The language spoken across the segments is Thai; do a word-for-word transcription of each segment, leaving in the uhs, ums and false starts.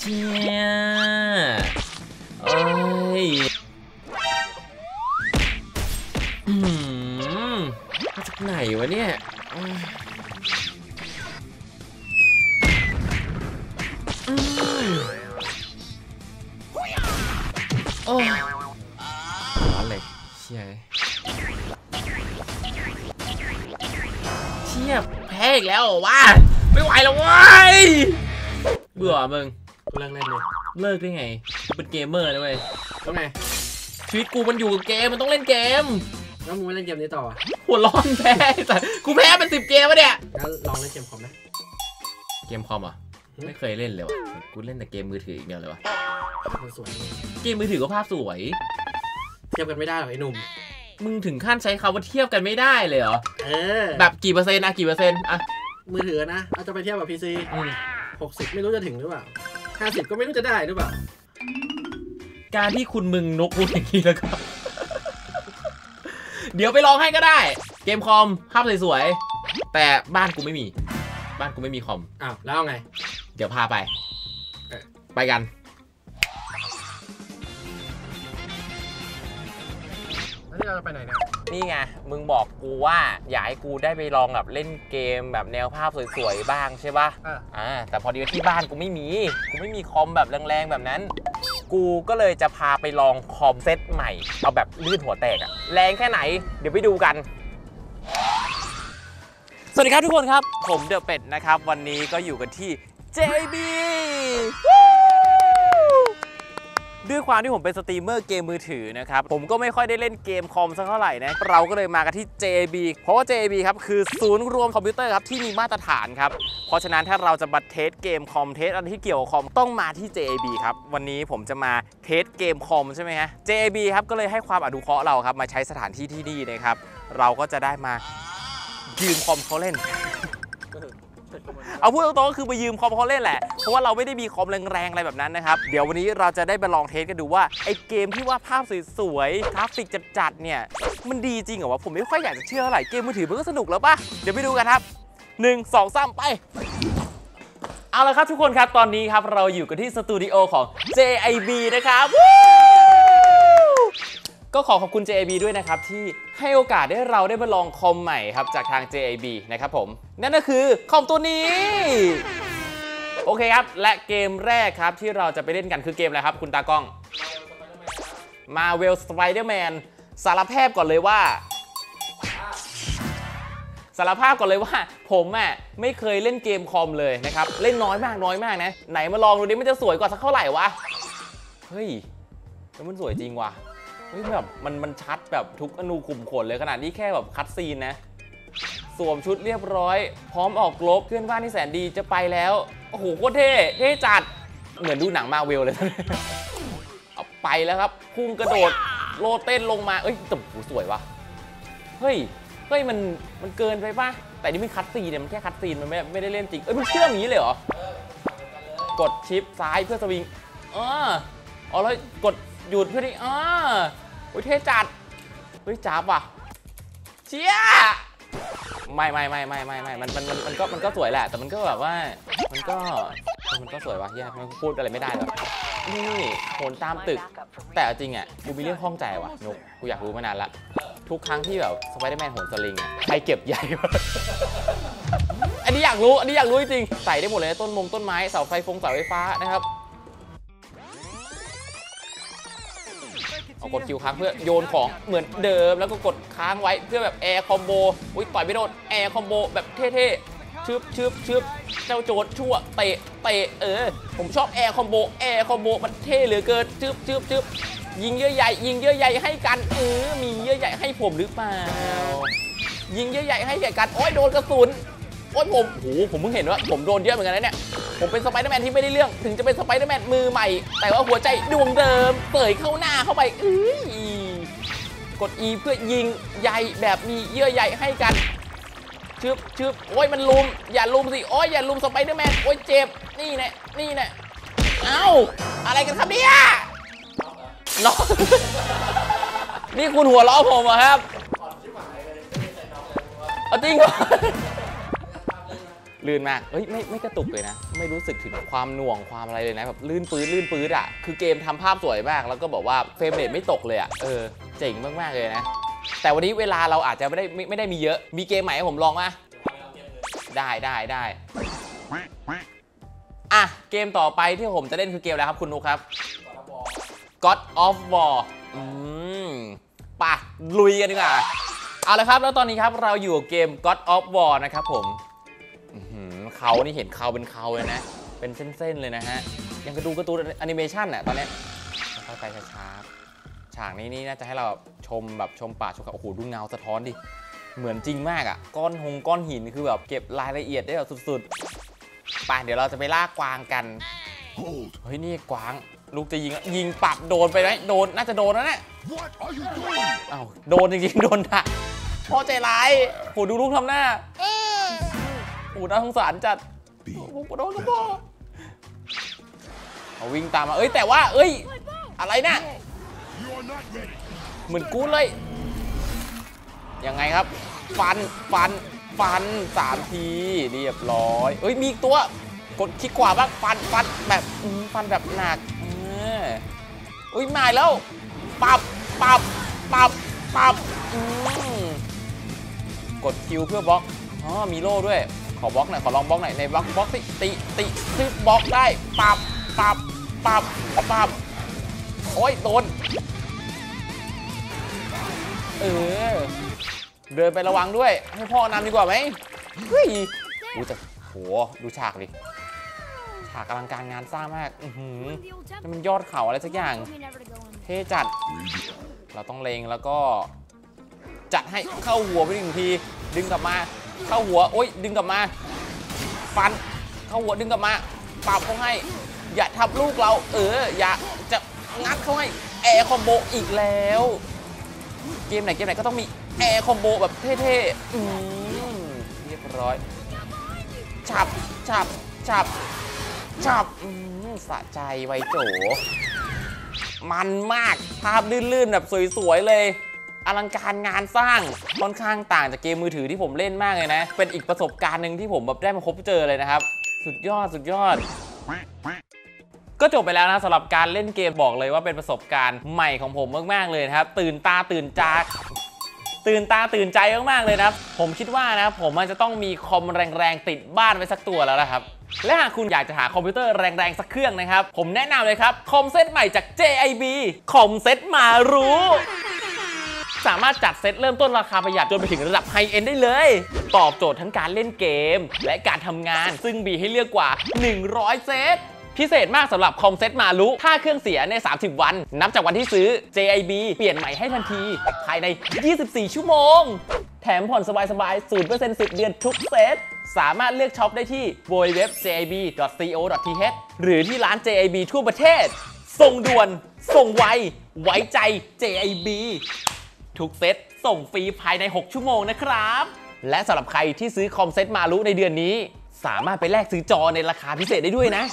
เจียโอ้ยอืมมาจากไหนวะเนี่ยโอ้ยร้อนเลยเชี่ยเชี่ยแพ้อีกแล้ววะไม่ไหวแล้วเว้ยเบื่อมึงกูเลิกเล่นเลยเลิกได้ไงเป็นเกมเมอร์เลยเว้ยทำไมชีวิตกูมันอยู่กับเกมมันต้องเล่นเกมแล้วมึงไม่เล่นเกมนี้ต่อหัวร้อนแพ้สัสกูแพ้เป็นสิบเกมวะเนี่ยแล้วลองเล่นเกมคอมไหมเกมคอมอ่ะไม่เคยเล่นเลยวะกูเล่นแต่เกมมือถืออีกเดียวเลยวะเกมมือถือก็ภาพสวยเทียบกันไม่ได้หรอไอ้หนุ่มมึงถึงขั้นใช้คำว่าเทียบกันไม่ได้เลยเหรอเออแบบกี่เปอร์เซ็นต์อะกี่เปอร์เซ็นต์อะมือถือนะเราจะไปเทียบกับพีซีหกสิบไม่รู้จะถึงหรือเปล่าห้าสิบก็ไม่รู้จะได้หรือเปล่าการที่คุณมึงนกพูดอย่างนี้แล้วก็เดี๋ยวไปลองให้ก็ได้เกมคอมภาพสวยๆแต่บ้านกูไม่มีบ้านกูไม่มีคอมอ้าวแล้วไงเดี๋ยวพาไปไปกันนี่เราจะไปไหนเนี่ยนี่ไงมึงบอกกูว่าอยากให้กูได้ไปลองแบบเล่นเกมแบบแนวภาพสวยๆบ้างใช่ป่ะอ่าแต่พอดีที่บ้านกูไม่มีกูไม่มีคอมแบบแรงๆแบบนั้นกูก็เลยจะพาไปลองคอมเซตใหม่เอาแบบลื่นหัวแตกอะแรงแค่ไหนเดี๋ยวไปดูกันสวัสดีครับทุกคนครับผมเดอะเป็ดนะครับวันนี้ก็อยู่กันที่ เจ บี ด้วยความที่ผมเป็นสตรีมเมอร์เกมมือถือนะครับผมก็ไม่ค่อยได้เล่นเกมคอมสักเท่าไหร่นะเราก็เลยมากันที่ เจ บี เพราะว่า เจ บี ครับคือศูนย์รวมคอมพิวเตอร์ครับที่มีมาตรฐานครับเพราะฉะนั้นถ้าเราจะมาเทสเกมคอมเทสอะไรที่เกี่ยวกับคอมต้องมาที่ เจ บี ครับวันนี้ผมจะมาเทสเกมคอมใช่ไหมฮะ เจ บี ครับก็เลยให้ความอนุเคราะห์เราครับมาใช้สถานที่ที่นี่นะครับเราก็จะได้มายืมคอมเขาเล่นเอาพูดตรงๆก็คือไปยืมคอมเขาเล่นแหละเพราะว่าเราไม่ได้มีคอมแรงๆอะไรแบบนั้นนะครับเดี๋ยววันนี้เราจะได้ไปลองเทสกันดูว่าไอเกมที่ว่าภาพสวยๆกราฟิกจัดๆเนี่ยมันดีจริงเหรอวะผมไม่ค่อยอยากจะเชื่อเท่าไหร่เกมมือถือมันก็สนุกแล้วป่ะเดี๋ยวไปดูกันครับหนึ่งสองสามไปเอาละครับทุกคนครับตอนนี้ครับเราอยู่กันที่สตูดิโอของ เจ ไอ บี นะครับก็ขอขอบคุณ เจ ไอ บี ด้วยนะครับที่ให้โอกาสได้เราได้มาลองคอมใหม่ครับจากทาง เจ ไอ บี นะครับผมนั่นก็คือคอมตัวนี้โอเคครับและเกมแรกครับที่เราจะไปเล่นกันคือเกมอะไรครับคุณตากล้อง Marvel Spider-Man สารภาพก่อนเลยว่าสารภาพก่อนเลยว่าผมอ่ะไม่เคยเล่นเกมคอมเลยนะครับเล่นน้อยมากน้อยมากนะไหนมาลองดูดิมันจะสวยกว่าสักเท่าไหร่วะเฮ้ยแล้วมันสวยจริงว่ะแบบมันมันชัดแบบทุกอนูขุมขนเลยขนาดนี้แค่แบบคัดซีนนะสวมชุดเรียบร้อยพร้อมออกรบเพื่อนบ้านที่แสนดีจะไปแล้วโอ้โหโคตรเท่เท่จัดเหมือนดูหนังมาเวลเลยเอาไปแล้วครับพุ่งกระโดดโลเต้นลงมาเอ้ยแต่โหสวยวะเฮ้ยเฮ้ยมันมันเกินไปป่ะแต่นี่มันคัดซีนเนี่ยมันแค่คัดซีนมันไม่ไม่ได้เล่นจริงเอ้ยมันเชื่อมอย่างนี้เลยเหรอกดชิปซ้ายเพื่อสวิงอ๋ออ๋อแล้วกดหยุดเพื่อนี่อ๋อโอ้ยเท่จัดเฮ้ยจ้าบว่ะเชี่ยไม่ไม่ไม่ไม่ไม่ไม่มันมันมันก็มันก็สวยแหละแต่มันก็แบบว่ามันก็มันก็สวยว่ะแย่มันพูดอะไรไม่ได้หรอกนี่โหนตามตึกแต่จริงอ่ะกูมีเรื่องข้องใจว่ะนุกกูอยากรู้มานานละทุกครั้งที่แบบสไปเดอร์แมนโหนสลิงอ่ะใครเก็บใหญ่วะอันนี้อยากรู้อันนี้อยากรู้จริงใส่ได้หมดเลยต้นมงต้นไม้เสาไฟฟงเสาไฟฟ้านะครับกดคิวค้างเพื่อโยนของเหมือนเดิมแล้วก็กดค้างไว้เพื่อแบบแอร์คอมโบอุ้ยต่อยไม่โดนแอร์คอมโบแบบเท่ๆชึบชึบชึบเจ้าโจรชั่วเตะเตะเออผมชอบแอร์คอมโบแอร์คอมโบมันเท่เหลือเกินชึบชึบชึบยิงเยอะใหญ่ยิงเยอะใหญ่ให้กันเออมีเยอะใหญ่ให้ผมหรือเปล่ายิงเยอะใหญ่ให้แก่กันโอ้ยโดนกระสุนโอ้ยผมโอ้โหผมเพิ่งเห็นว่าผมโดนเยอะเหมือนกันนะเนี่ยผมเป็นสไปเดอร์แมนที่ไม่ได้เรื่องถึงจะเป็นสไปเดอร์แมนมือใหม่แต่ว่าหัวใจดวงเดิมเตยเข้าหน้าเข้าไปกด E เพื่อยิงใยแบบมีเยื่อใยให้กันชึบชึบโอ้ยมันลุมอย่าลุมสิโอ้ยอย่าลุมสไปเดอร์แมนโอ้ยเจ็บนี่แน่นี่แน่เอ้าอะไรกันครับเนี่ยน้องนี่คุณหัวล้อผมเหรอครับเอาจริงเหรอ ลื่นมากเอ้ยไม่ไม่กระตุกเลยนะไม่รู้สึกถึงความหน่วงความอะไรเลยนะแบบลื่นปื้ดลื่นปื้ดอ่ะคือเกมทำภาพสวยมากแล้วก็บอกว่าเฟรมเรทไม่ตกเลยอ่ะเออเจ๋งมากๆเลยนะแต่วันนี้เวลาเราอาจจะไม่ได้ไม่ได้มีเยอะมีเกมใหม่ให้ผมลองมาได้ได้ได้อ่ะเกมต่อไปที่ผมจะเล่นคือเกมอะไรครับคุณนุ๊กครับ God of War อืมป่ะลุยกันดีกว่าเอาละครับแล้วตอนนี้ครับเราอยู่กับเกม God of War นะครับผมเขานี่เห็นเขาเป็นเขาเลยนะเป็นเส้นๆเลยนะฮะยังก็ดูการ์ตูนแอนิเมชันน่ะตอนนี้ค่อยไปช้าๆฉากนี้นี่น่าจะให้เราชมแบบชมป่าชมเขาโอ้โหดูเงาสะท้อนดิเหมือนจริงมากอ่ะก้อนหงก้อนหินคือแบบเก็บรายละเอียดได้แบบสุดๆป่ะเดี๋ยวเราจะไปล่ากวางกันเฮ้ยนี่กวางลูกจะยิงยิงปักโดนไปไหมโดนน่าจะโดนแล้วเนี่ยเอ้าโดนจริงๆโดนอ่ะพ่อใจร้ายโหดูลูกทำหน้าโอ้น่าสงสารจัดผมกระโดดกระโดดเอาวิ่งตามมาเอ้ยแต่ว่าเอ้ยอะไรนะเหมือนกูเลยยังไงครับฟันฟันฟันสามทีเรียบร้อยเอ้ยมีอีกตัวกดคลิกขวาบ้างฟันฟันแบบฟันแบบหนักเอ้ยมาแล้วปับปับปับปับกดคิวเพื่อบล็อกอ๋อมีโล่ด้วยขอบล็อกหน่อยขอลองบล็อกหน่อยในบล็อกบล็อกติติติติบล็อกได้ปับปับปับปับโอ้ยโดนเออเดินไประวังด้วยให้พ่อนำดีกว่าไหมเฮ้ยดูจากโหดูฉากดิฉากอลังการงานสร้างมากอื้อหือนี่มันยอดเขาอะไรสักอย่างเท่จัดเราต้องเลงแล้วก็จัดให้เข้าหัวไปหนึ่งทีดึงกลับมาเข้าหัวโอ๊ยดึงกลับมาฟันเข้าหัวดึงกลับมาปราบเขาให้อย่าทับลูกเราเอออย่าจะงัดเขาให้แอร์คอมโบอีกแล้วเกมไหนเกมไหนก็ต้องมีแอร์คอมโบแบบเท่ๆอืมเรียบร้อยฉับฉับฉับฉับอืมสะใจไวโจมันมากภาพลื่นๆแบบสวยๆเลยอลังการงานสร้างค่อนข้างต่างจากเกมมือถือที่ผมเล่นมากเลยนะเป็นอีกประสบการณ์หนึ่งที่ผมแบบได้มาพบเจอเลยนะครับสุดยอดสุดยอดก็จบไปแล้วนะสำหรับการเล่นเกมบอกเลยว่าเป็นประสบการณ์ใหม่ของผมมากๆเลยนะครับตื่นตาตื่นใจตื่นตาตื่นใจมากๆเลยนะผมคิดว่านะผมมันจะต้องมีคอมแรงๆติดบ้านไว้สักตัวแล้วนะครับและหากคุณอยากจะหาคอมพิวเตอร์แรงๆสักเครื่องนะครับผมแนะนำเลยครับคอมเซ็ตใหม่จาก เจ ไอ บี คอมเซ็ตมารู้สามารถจัดเซตเริ่มต้นราคาประหยัดจนไปถึงระดับไฮเอ็นด์ได้เลยตอบโจทย์ทั้งการเล่นเกมและการทำงานซึ่งมีให้เลือกกว่าหนึ่งร้อยเซตพิเศษมากสำหรับคอมเซ็ตมารุถ้าเครื่องเสียในสามสิบวันนับจากวันที่ซื้อ เจ ไอ บี เปลี่ยนใหม่ให้ทันทีภายในยี่สิบสี่ชั่วโมงแถมผ่อนสบายๆ ศูนย์เปอร์เซ็นต์ สิบเดือนทุกเซตสามารถเลือกช็อปได้ที่ ดับเบิลยู ดับเบิลยู ดับเบิลยู ดอท เจ ไอ บี ดอท ซี โอ ดอท ที เอช หรือที่ร้าน เจ ไอ บี ทั่วประเทศส่งด่วนส่งไวไว้ใจ เจ ไอ บีทุกเซตส่งฟรีภายในหกชั่วโมงนะครับและสำหรับใครที่ซื้อคอมเซ็ตมารุในเดือนนี้สามารถไปแลกซื้อจอในราคาพิเศษได้ด้วยนะ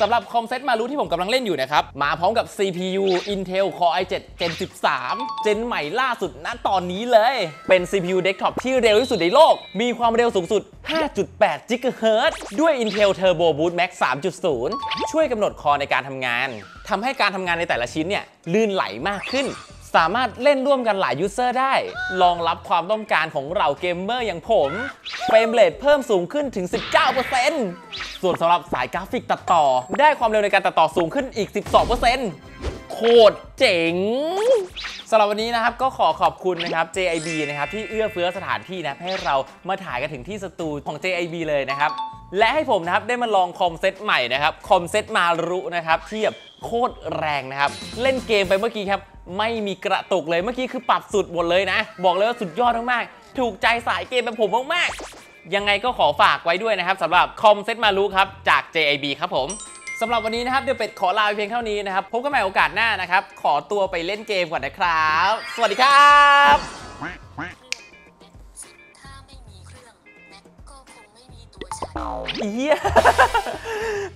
สำหรับคอมเซ็ตมารุที่ผมกำลังเล่นอยู่นะครับมาพร้อมกับ ซี พี ยู Intel Core ไอ เซเว่น Gen สิบสาม เจนใหม่ล่าสุดณตอนนี้เลยเป็น ซี พี ยู Desktop ที่เร็วที่สุดในโลกมีความเร็วสูงสุด ห้าจุดแปด GHz ด้วย Intel Turbo Boost Max สามจุดศูนย์ ช่วยกำหนดคอในการทำงานทำให้การทำงานในแต่ละชิ้นเนี่ยลื่นไหลมากขึ้นสามารถเล่นร่วมกันหลายยูเซอร์ได้รองรับความต้องการของเราเกมเมอร์อย่างผมเฟรมเรทเพิ่มสูงขึ้นถึง สิบเก้าเปอร์เซ็นต์ ส่วนสำหรับสายกราฟิกตัดต่อได้ความเร็วในการตัดต่อสูงขึ้นอีก สิบสองเปอร์เซ็นต์ โคตรเจ๋งสำหรับวันนี้นะครับก็ขอขอบคุณนะครับ เจ ไอ บี นะครับที่เอื้อเฟื้อสถานที่นะให้เรามาถ่ายกันถึงที่สตูของ เจ ไอ บี เลยนะครับและให้ผมนะครับได้มาลองคอมเซ็ตใหม่นะครับคอมเซ็ตมารุนะครับเทียบโคตรแรงนะครับเล่นเกมไปเมื่อกี้ครับไม่มีกระตุกเลยเมื่อกี้คือปรับสุดหมดเลยนะบอกเลยว่าสุดยอดมากๆถูกใจสายเกมเป็นผมมากๆยังไงก็ขอฝากไว้ด้วยนะครับสำหรับคอมเซ็ตมารุครับจาก เจ ไอ บี ครับผมสำหรับวันนี้นะครับเดี๋ยวเป็ดขอลาไปเพียงเท่านี้นะครับพบกันใหม่โอกาสหน้านะครับขอตัวไปเล่นเกมก่อนนะครับสวัสดีครับเฮีย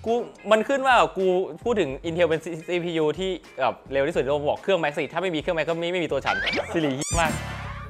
กูมันขึ้นว่ากูพูดถึง Intel เป็น ซี พี ยู ที่แบบเร็วที่สุดโลกบอกเครื่อง Max สี่ถ้าไม่มีเครื่อง Max ก็ไม่ไม่มีตัวฉันสิริมาก